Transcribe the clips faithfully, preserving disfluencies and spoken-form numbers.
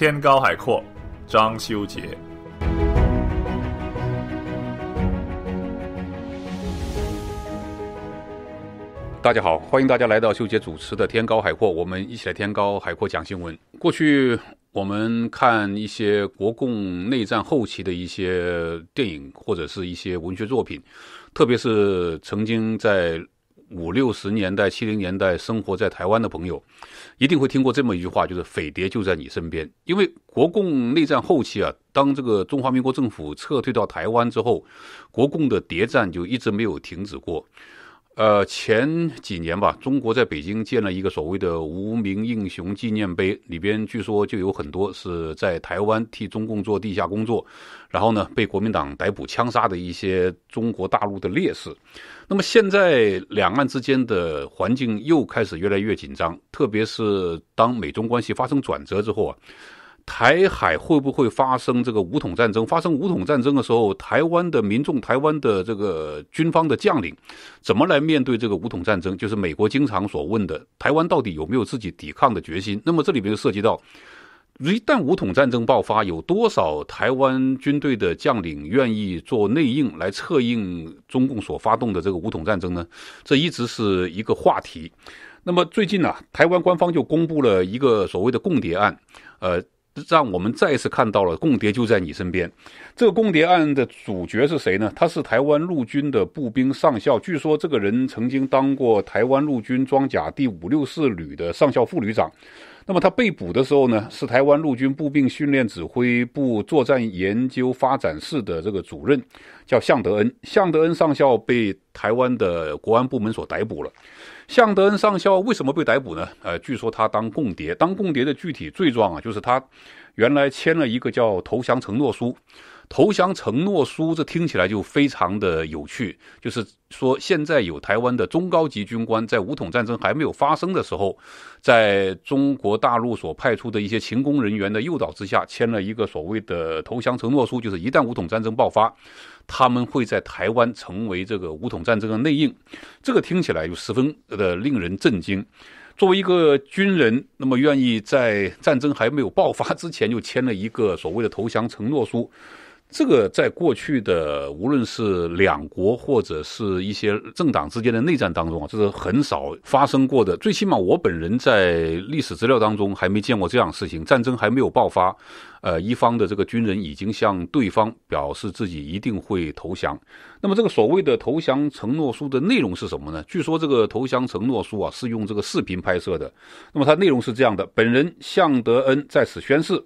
天高海阔，张修杰。大家好，欢迎大家来到修杰主持的天高海阔，我们一起来天高海阔讲新闻。过去我们看一些国共内战后期的一些电影或者是一些文学作品，特别是曾经在五六十年代七零年代生活在台湾的朋友一定会听过这么一句话，就是匪谍就在你身边。因为国共内战后期啊，当这个中华民国政府撤退到台湾之后，国共的谍战就一直没有停止过。呃，前几年吧，中国在北京建了一个所谓的无名英雄纪念碑，里边据说就有很多是在台湾替中共做地下工作，然后呢被国民党逮捕枪杀的一些中国大陆的烈士。那么现在两岸之间的环境又开始越来越紧张，特别是当美中关系发生转折之后啊，台海会不会发生这个武统战争？发生武统战争的时候，台湾的民众、台湾的这个军方的将领，怎么来面对这个武统战争？就是美国经常所问的，台湾到底有没有自己抵抗的决心？那么这里面就涉及到，一旦武统战争爆发，有多少台湾军队的将领愿意做内应来策应中共所发动的这个武统战争呢？这一直是一个话题。那么最近啊，台湾官方就公布了一个所谓的共谍案，呃。让我们再次看到了共谍就在你身边。这个共谍案的主角是谁呢？他是台湾陆军的步兵上校，据说这个人曾经当过台湾陆军装甲第五六四旅的上校副旅长。那么他被捕的时候呢，是台湾陆军步兵训练指挥部作战研究发展室的这个主任，叫向德恩。向德恩上校被台湾的国安部门所逮捕了。向德恩上校为什么被逮捕呢？呃，据说他当共谍，当共谍的具体罪状啊，就是他原来签了一个叫投降承诺书。投降承诺书这听起来就非常的有趣，就是说现在有台湾的中高级军官在武统战争还没有发生的时候，在中国大陆所派出的一些勤工人员的诱导之下，签了一个所谓的投降承诺书，就是一旦武统战争爆发，他们会在台湾成为这个武统战争的内应。这个听起来就十分的令人震惊。作为一个军人，那么愿意在战争还没有爆发之前就签了一个所谓的投降承诺书，这个在过去的无论是两国或者是一些政党之间的内战当中啊，这是很少发生过的。最起码我本人在历史资料当中还没见过这样的事情。战争还没有爆发，呃，一方的这个军人已经向对方表示自己一定会投降。那么这个所谓的投降承诺书的内容是什么呢？据说这个投降承诺书啊是用这个视频拍摄的。那么它内容是这样的：本人向德恩在此宣誓，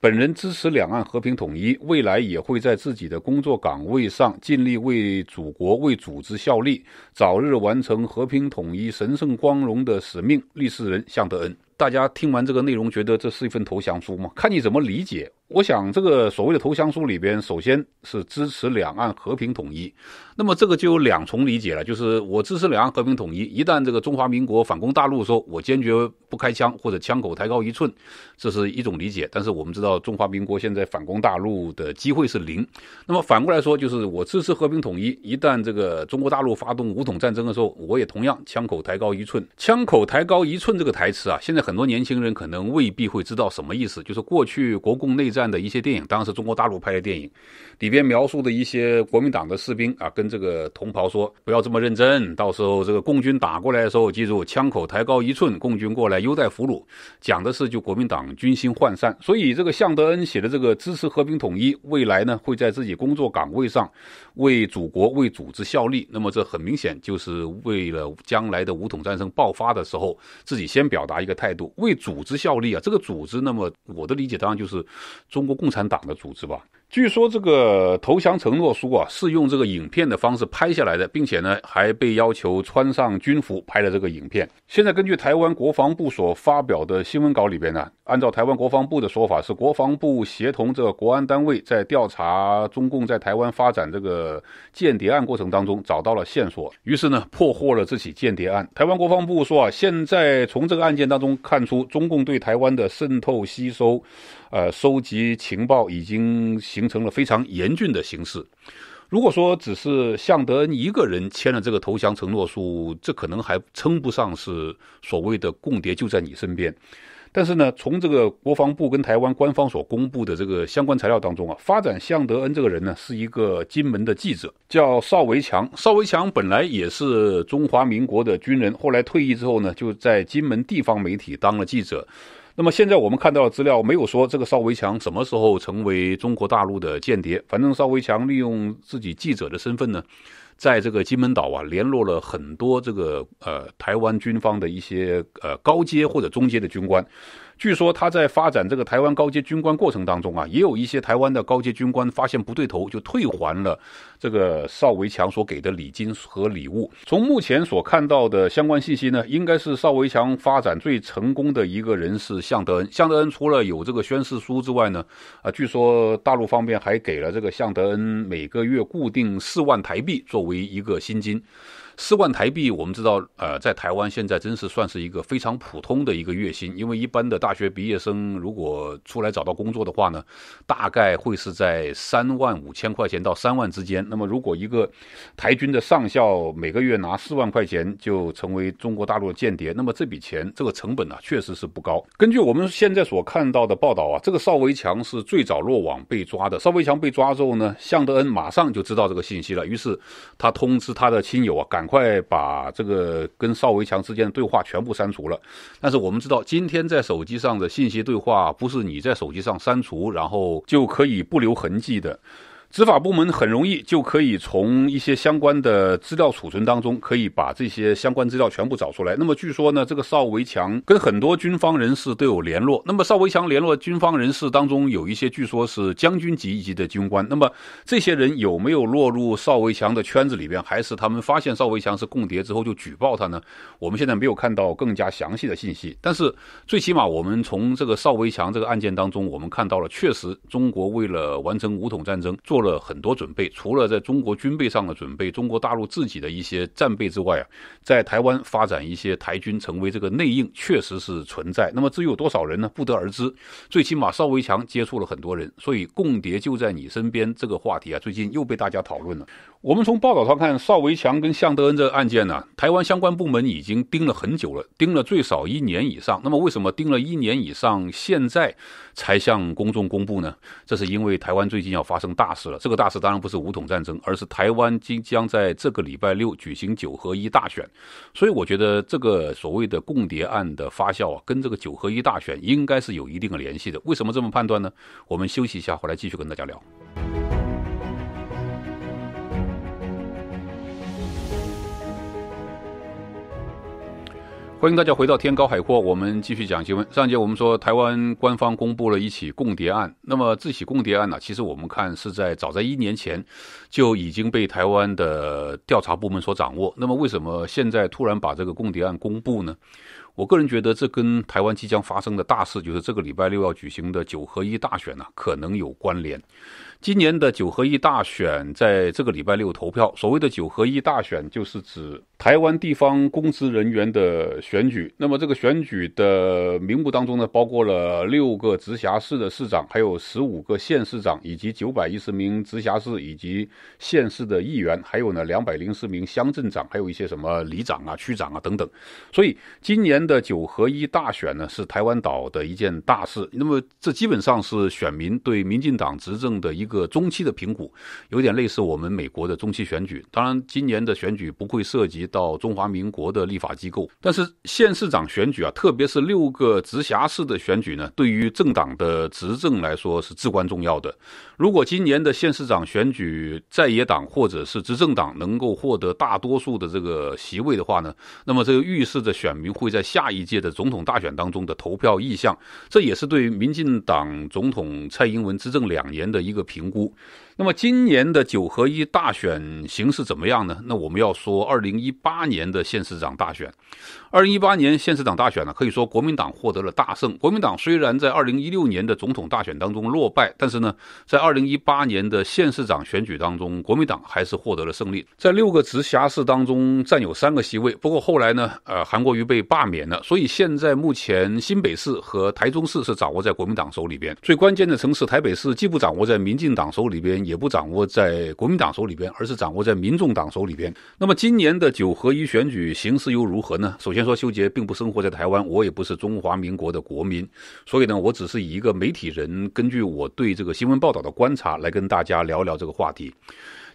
本人支持两岸和平统一，未来也会在自己的工作岗位上尽力为祖国、为组织效力，早日完成和平统一神圣光荣的使命。历史人向德恩。大家听完这个内容，觉得这是一份投降书吗？看你怎么理解。我想这个所谓的投降书里边，首先是支持两岸和平统一，那么这个就有两重理解了，就是我支持两岸和平统一，一旦这个中华民国反攻大陆的时候，我坚决不开枪或者枪口抬高一寸，这是一种理解。但是我们知道中华民国现在反攻大陆的机会是零。那么反过来说，就是我支持和平统一，一旦这个中国大陆发动武统战争的时候，我也同样枪口抬高一寸。枪口抬高一寸这个台词啊，现在很多年轻人可能未必会知道什么意思。就是过去国共内战的一些电影，当然是中国大陆拍的电影，里边描述的一些国民党的士兵啊，跟这个同袍说不要这么认真，到时候这个共军打过来的时候，记住枪口抬高一寸，共军过来优待俘虏，讲的是就国民党军心涣散。所以这个向德恩写的这个支持和平统一，未来呢会在自己工作岗位上为祖国、为组织效力，那么这很明显就是为了将来的武统战争爆发的时候，自己先表达一个态度，为组织效力啊。这个组织，那么我的理解当然就是中国共产党的组织吧。据说这个投降承诺书啊，是用这个影片的方式拍下来的，并且呢还被要求穿上军服拍了这个影片。现在根据台湾国防部所发表的新闻稿里边呢，按照台湾国防部的说法，是国防部协同这个国安单位在调查中共在台湾发展这个间谍案过程当中找到了线索，于是呢破获了这起间谍案。台湾国防部说啊，现在从这个案件当中看出，中共对台湾的渗透、吸收、呃收集情报已经形成了非常严峻的形势。如果说只是向德恩一个人签了这个投降承诺书，这可能还称不上是所谓的共谍就在你身边。但是呢，从这个国防部跟台湾官方所公布的这个相关材料当中啊，发展向德恩这个人呢是一个金门的记者，叫邵维强。邵维强本来也是中华民国的军人，后来退役之后呢，就在金门地方媒体当了记者。那么现在我们看到的资料没有说这个邵维强什么时候成为中国大陆的间谍，反正邵维强利用自己记者的身份呢，在这个金门岛啊，联络了很多这个呃台湾军方的一些呃高阶或者中阶的军官。据说他在发展这个台湾高阶军官过程当中啊，也有一些台湾的高阶军官发现不对头，就退还了这个邵维强所给的礼金和礼物。从目前所看到的相关信息呢，应该是邵维强发展最成功的一个人是向德恩。向德恩除了有这个宣誓书之外呢，啊，据说大陆方面还给了这个向德恩每个月固定四万台币作为为一个薪金。四万台币我们知道呃，在台湾现在真是算是一个非常普通的一个月薪，因为一般的大学毕业生如果出来找到工作的话呢，大概会是在三万五千块钱到三万之间。那么如果一个台军的上校每个月拿四万块钱就成为中国大陆的间谍，那么这笔钱这个成本啊确实是不高。根据我们现在所看到的报道啊，这个邵维强是最早落网被抓的。邵维强被抓之后呢，向德恩马上就知道这个信息了，于是他通知他的亲友啊，赶很快把这个跟邵维强之间的对话全部删除了。但是我们知道，今天在手机上的信息对话不是你在手机上删除然后就可以不留痕迹的。执法部门很容易就可以从一些相关的资料储存当中，可以把这些相关资料全部找出来。那么据说呢，这个邵维强跟很多军方人士都有联络。那么邵维强联络军方人士当中，有一些据说是将军级一级的军官。那么这些人有没有落入邵维强的圈子里边，还是他们发现邵维强是共谍之后就举报他呢？我们现在没有看到更加详细的信息。但是最起码我们从这个邵维强这个案件当中，我们看到了确实中国为了完成武统战争做了很多准备，除了在中国军备上的准备，中国大陆自己的一些战备之外啊，在台湾发展一些台军成为这个内应确实是存在。那么至于有多少人呢，不得而知。最起码邵维强接触了很多人，所以共谍就在你身边这个话题啊，最近又被大家讨论了。我们从报道上看，邵维强跟向德恩这个案件呢、啊，台湾相关部门已经盯了很久了，盯了最少一年以上。那么为什么盯了一年以上，现在才向公众公布呢？这是因为台湾最近要发生大事。这个大事当然不是武统战争，而是台湾即将在这个礼拜六举行九合一大选。所以我觉得这个所谓的共谍案的发酵啊，跟这个九合一大选应该是有一定的联系的。为什么这么判断呢？我们休息一下，回来继续跟大家聊。欢迎大家回到天高海阔，我们继续讲新闻。上节我们说台湾官方公布了一起共谍案，那么这起共谍案呢、啊，其实我们看是在早在一年前就已经被台湾的调查部门所掌握。那么为什么现在突然把这个共谍案公布呢？我个人觉得这跟台湾即将发生的大事，就是这个礼拜六要举行的九合一大选呢、啊，可能有关联。今年的九合一大选在这个礼拜六投票，所谓的九合一大选就是指台湾地方公职人员的选举。那么这个选举的名目当中呢，包括了六个直辖市的市长，还有十五个县市长，以及九百一十名直辖市以及县市的议员，还有呢两百零四名乡镇长，还有一些什么里长啊、区长啊等等。所以今年的九合一大选呢，是台湾岛的一件大事。那么这基本上是选民对民进党执政的一个中期的评估，有点类似我们美国的中期选举。当然，今年的选举不会涉及到中华民国的立法机构，但是县市长选举啊，特别是六个直辖市的选举呢，对于政党的执政来说是至关重要的。如果今年的县市长选举在野党或者是执政党能够获得大多数的这个席位的话呢，那么这个预示着选民会在下一届的总统大选当中的投票意向，这也是对民进党总统蔡英文执政两年的一个评估。那么今年的九合一大选形势怎么样呢？那我们要说二零一八年的县市长大选。二零一八年县市长大选呢，可以说国民党获得了大胜。国民党虽然在二零一六年的总统大选当中落败，但是呢，在二零一八年的县市长选举当中，国民党还是获得了胜利，在六个直辖市当中占有三个席位。不过后来呢，呃，韩国瑜被罢免了，所以现在目前新北市和台中市是掌握在国民党手里边。最关键的城市台北市既不掌握在民进党手里边，也不掌握在国民党手里边，而是掌握在民众党手里边。那么今年的九九合一选举形势又如何呢？首先说，修杰并不生活在台湾，我也不是中华民国的国民，所以呢，我只是以一个媒体人，根据我对这个新闻报道的观察，来跟大家聊聊这个话题。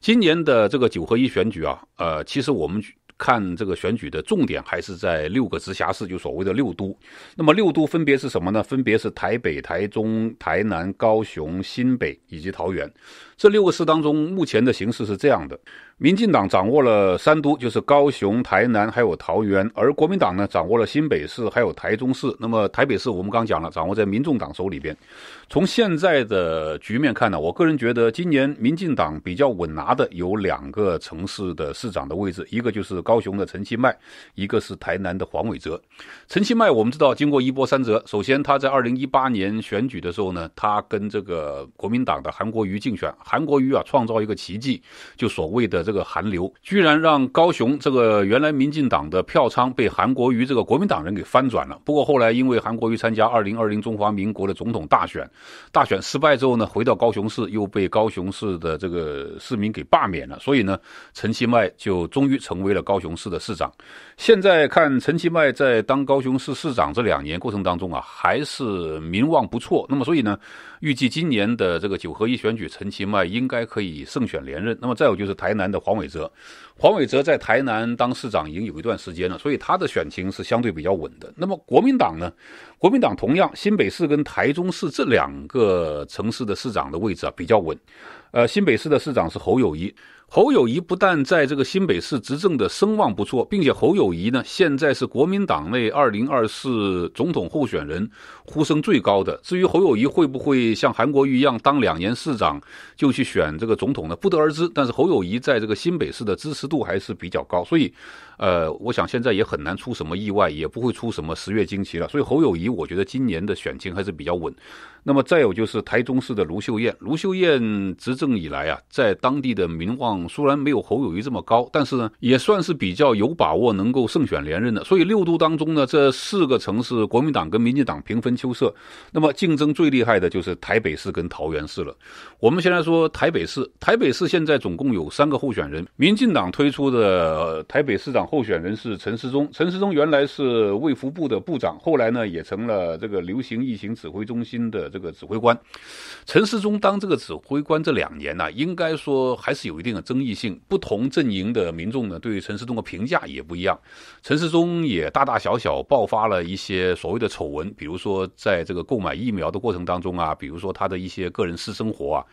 今年的这个九合一选举啊，呃，其实我们看这个选举的重点还是在六个直辖市，就所谓的六都。那么六都分别是什么呢？分别是台北、台中、台南、高雄、新北以及桃园。这六个市当中，目前的形势是这样的：民进党掌握了三都，就是高雄、台南还有桃园，而国民党呢掌握了新北市还有台中市。那么台北市我们刚讲了，掌握在民众党手里边。从现在的局面看呢，我个人觉得今年民进党比较稳拿的有两个城市的市长的位置，一个就是高雄的陈其迈，一个是台南的黄伟哲。陈其迈我们知道经过一波三折，首先他在二零一八年选举的时候呢，他跟这个国民党的韩国瑜竞选，韩国瑜啊创造一个奇迹，就所谓的这个韩流，居然让高雄这个原来民进党的票仓被韩国瑜这个国民党人给翻转了。不过后来因为韩国瑜参加二零二零中华民国的总统大选，大选失败之后呢，回到高雄市又被高雄市的这个市民给罢免了，所以呢，陈其迈就终于成为了高雄市的市长。现在看陈其迈在当高雄市市长这两年过程当中啊，还是名望不错。那么所以呢，预计今年的这个九合一选举，陈其迈应该可以胜选连任。那么再有就是台南的黄伟哲，黄伟哲在台南当市长已经有一段时间了，所以他的选情是相对比较稳的。那么国民党呢？国民党同样新北市跟台中市这两个城市的市长的位置啊比较稳。呃，新北市的市长是侯友宜。侯友宜不但在这个新北市执政的声望不错，并且侯友宜呢，现在是国民党内二零二四总统候选人呼声最高的。至于侯友宜会不会像韩国瑜一样当两年市长就去选这个总统呢？不得而知。但是侯友宜在这个新北市的支持度还是比较高，所以，呃，我想现在也很难出什么意外，也不会出什么十月惊奇了。所以侯友宜，我觉得今年的选情还是比较稳。那么再有就是台中市的卢秀燕，卢秀燕执政以来啊，在当地的民望虽然没有侯友宜这么高，但是呢，也算是比较有把握能够胜选连任的。所以六都当中呢，这四个城市国民党跟民进党平分秋色。那么竞争最厉害的就是台北市跟桃园市了。我们先来说台北市，台北市现在总共有三个候选人。民进党推出的台北市长候选人是陈时中，陈时中原来是卫福部的部长，后来呢也成了这个流行疫情指挥中心的这个指挥官。陈时中当这个指挥官这两年呢、啊，应该说还是有一定的争议性，不同阵营的民众呢对陈时中的评价也不一样。陈时中也大大小小爆发了一些所谓的丑闻，比如说在这个购买疫苗的过程当中啊，比如说他的一些个人私生活啊。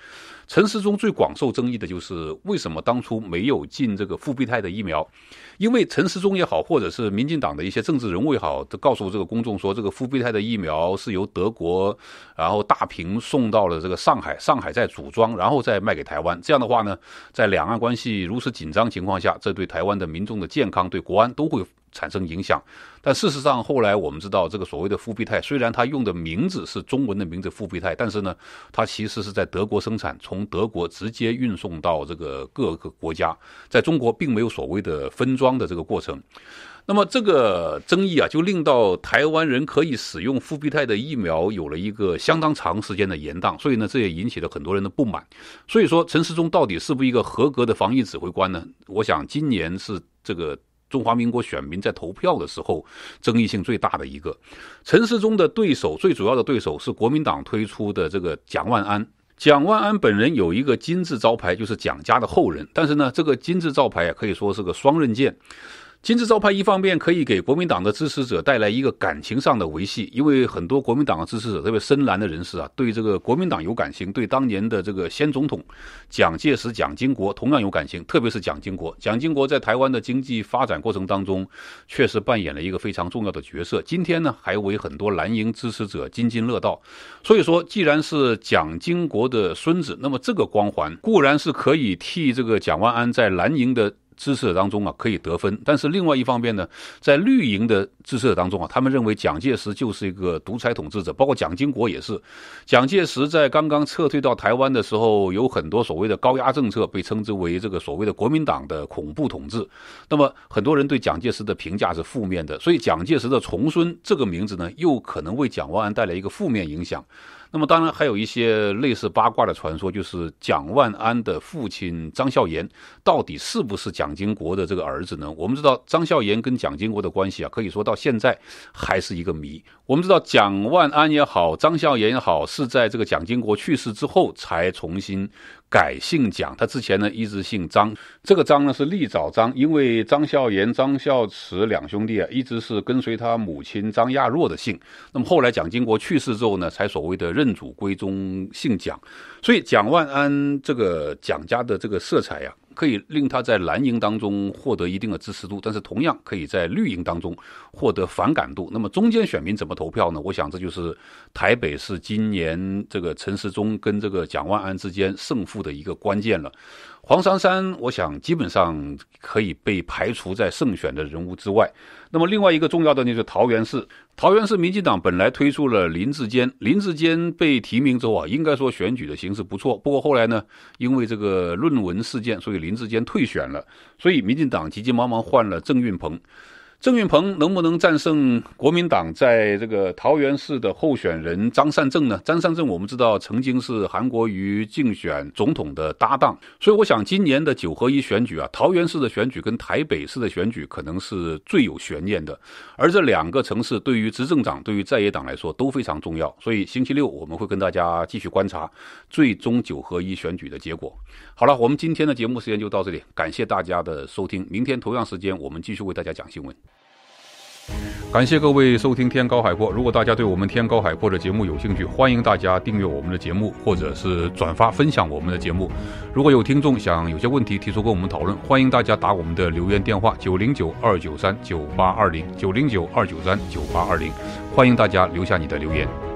陈时中最广受争议的就是为什么当初没有进这个复必泰的疫苗，因为陈时中也好，或者是民进党的一些政治人物也好，告诉这个公众说这个复必泰的疫苗是由德国然后大瓶送到了这个上海，上海再组装然后再卖给台湾，这样的话呢，在两两岸关系如此紧张情况下，这对台湾的民众的健康、对国安都会产生影响。但事实上后来我们知道，这个所谓的复必泰虽然它用的名字是中文的名字复必泰，但是呢它其实是在德国生产，从德国直接运送到这个各个国家，在中国并没有所谓的分装的这个过程。那么这个争议啊，就令到台湾人可以使用复必泰的疫苗有了一个相当长时间的延宕，所以呢，这也引起了很多人的不满。所以说，陈时中到底是不是一个合格的防疫指挥官呢？我想今年是这个中华民国选民在投票的时候争议性最大的一个。陈时中的对手，最主要的对手是国民党推出的这个蒋万安。蒋万安本人有一个金字招牌，就是蒋家的后人，但是呢，这个金字招牌可以说是个双刃剑。金字招牌一方面可以给国民党的支持者带来一个感情上的维系，因为很多国民党的支持者，特别深蓝的人士啊，对这个国民党有感情，对当年的这个先总统蒋介石、蒋经国同样有感情，特别是蒋经国。蒋经国在台湾的经济发展过程当中，确实扮演了一个非常重要的角色。今天呢，还为很多蓝营支持者津津乐道。所以说，既然是蒋经国的孙子，那么这个光环固然是可以替这个蒋万安在蓝营的支持者当中啊可以得分，但是另外一方面呢，在绿营的支持者当中啊，他们认为蒋介石就是一个独裁统治者，包括蒋经国也是。蒋介石在刚刚撤退到台湾的时候，有很多所谓的高压政策，被称之为这个所谓的国民党的恐怖统治。那么很多人对蒋介石的评价是负面的，所以蒋介石的重孙这个名字呢，又可能为蒋万安带来一个负面影响。那么当然还有一些类似八卦的传说，就是蒋万安的父亲张孝炎到底是不是蒋经国的这个儿子呢？我们知道张孝炎跟蒋经国的关系啊，可以说到现在还是一个谜。我们知道蒋万安也好，张孝炎也好，是在这个蒋经国去世之后才重新改姓蒋，他之前呢一直姓张，这个张呢是立早张，因为张孝炎、张孝慈两兄弟啊一直是跟随他母亲张亚若的姓，那么后来蒋经国去世之后呢，才所谓的认祖归宗姓蒋，所以蒋万安这个蒋家的这个色彩呀、啊。可以令他在蓝营当中获得一定的支持度，但是同样可以在绿营当中获得反感度。那么中间选民怎么投票呢？我想这就是台北市今年这个陈时中跟这个蒋万安之间胜负的一个关键了。黄珊珊我想基本上可以被排除在胜选的人物之外。那么另外一个重要的就是桃园市，桃园市民进党本来推出了林志坚，林志坚被提名之后啊，应该说选举的形势不错，不过后来呢，因为这个论文事件，所以林志坚退选了，所以民进党急急忙忙换了郑运鹏。郑运鹏能不能战胜国民党在这个桃园市的候选人张善政呢？张善政我们知道曾经是韩国瑜竞选总统的搭档，所以我想今年的九合一选举啊，桃园市的选举跟台北市的选举可能是最有悬念的，而这两个城市对于执政党、对于在野党来说都非常重要，所以星期六我们会跟大家继续观察最终九合一选举的结果。好了，我们今天的节目时间就到这里，感谢大家的收听，明天同样时间我们继续为大家讲新闻。感谢各位收听天高海阔，如果大家对我们天高海阔的节目有兴趣，欢迎大家订阅我们的节目，或者是转发分享我们的节目。如果有听众想有些问题提出跟我们讨论，欢迎大家打我们的留言电话九零九二九三九八二零， 九零九二九三九八二零，欢迎大家留下你的留言。